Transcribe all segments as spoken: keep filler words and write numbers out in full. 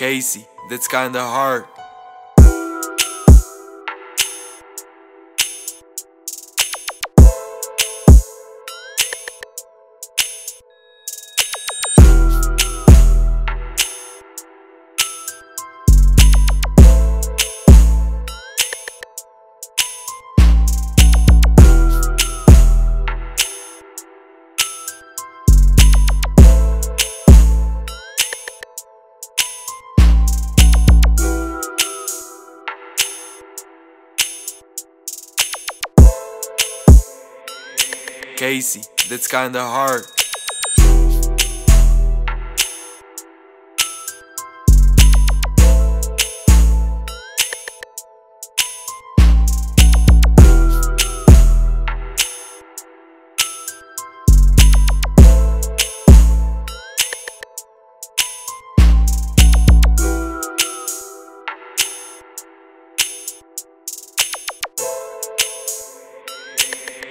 Kaycee, that's kinda hard. Kaycee, that's kinda hard.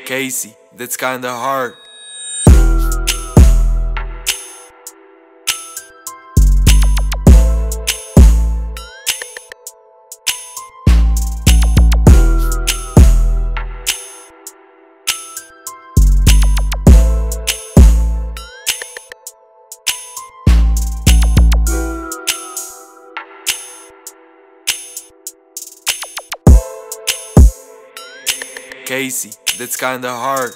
Kaycee, that's kinda hard. Kaycee, that's kinda hard.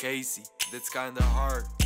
Kaycee, that's kinda hard.